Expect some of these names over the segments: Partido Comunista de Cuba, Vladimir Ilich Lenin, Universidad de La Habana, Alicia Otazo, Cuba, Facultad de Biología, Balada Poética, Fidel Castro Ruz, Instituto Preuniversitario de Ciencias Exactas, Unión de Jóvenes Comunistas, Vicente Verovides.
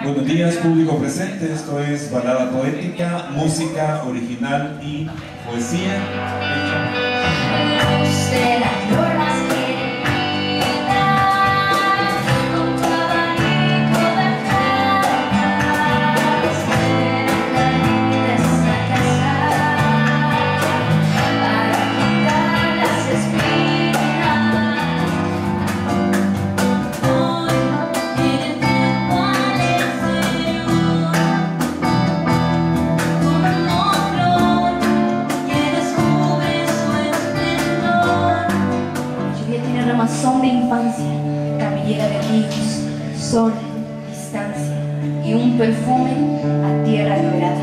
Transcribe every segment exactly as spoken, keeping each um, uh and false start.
Buenos días, público presente. Esto es Balada Poética, música original y poesía. Son de infancia, cabellera de ríos, sol, distancia y un perfume a tierra dorada.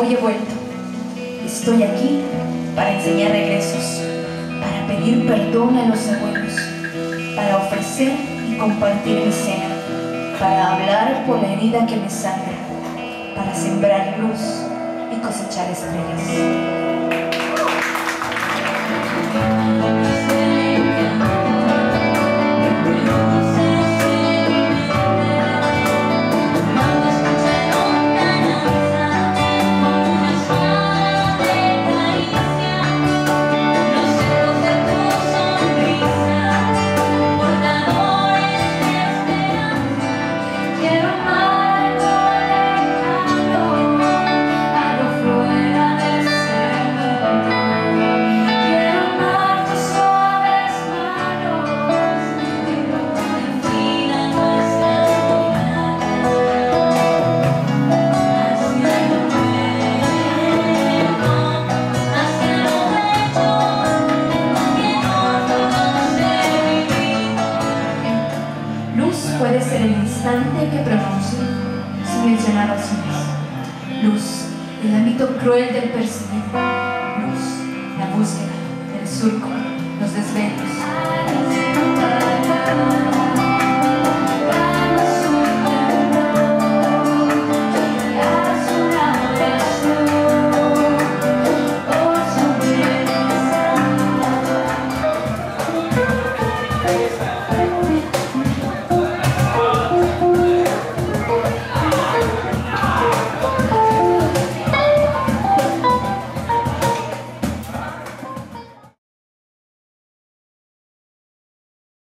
Hoy he vuelto, estoy aquí para enseñar regresos, para pedir perdón a los abuelos, para ofrecer y compartir mi cena, para hablar por la herida que me sangra, para sembrar luz y cosechar estrellas. Puede ser el instante que pronuncio sin mencionar opciones. Luz, el ámbito cruel del perseguir. Luz, la búsqueda, el surco, los desvelos.